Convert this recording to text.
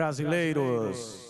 brasileiros.